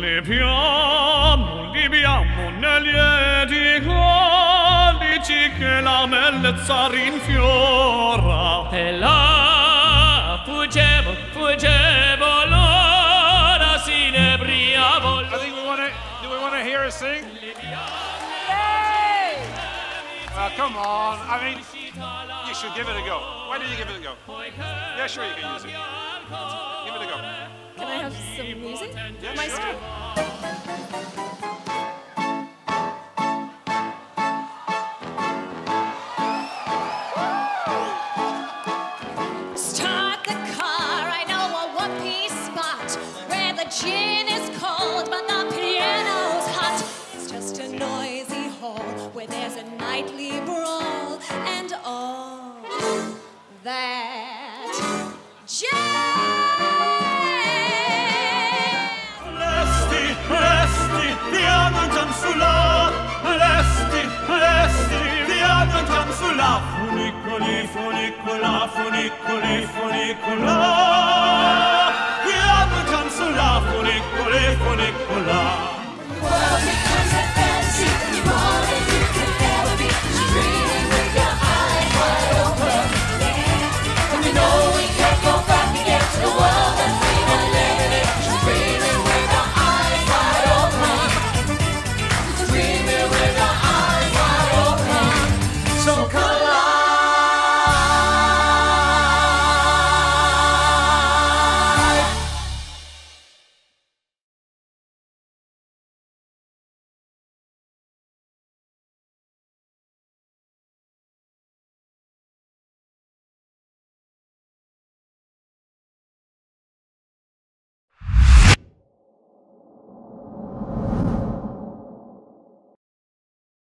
li piamo nei lieti codici che la bellezza rinfiora. E là fuggevo l'ora, si inebriavo. I think do we want to hear her sing? Hey! Come on, I mean, you should give it a go. Why don't you give it a go? Yeah, sure, you can use it. Give it a go. Can I have some music? Yeah, my sure. Start the car, I know a one-piece spot where the gin is cold but the piano's hot. It's just a noisy hall where there's a nightly brawl and all that jazz. Funicola, the other comes to laugh, Funicola.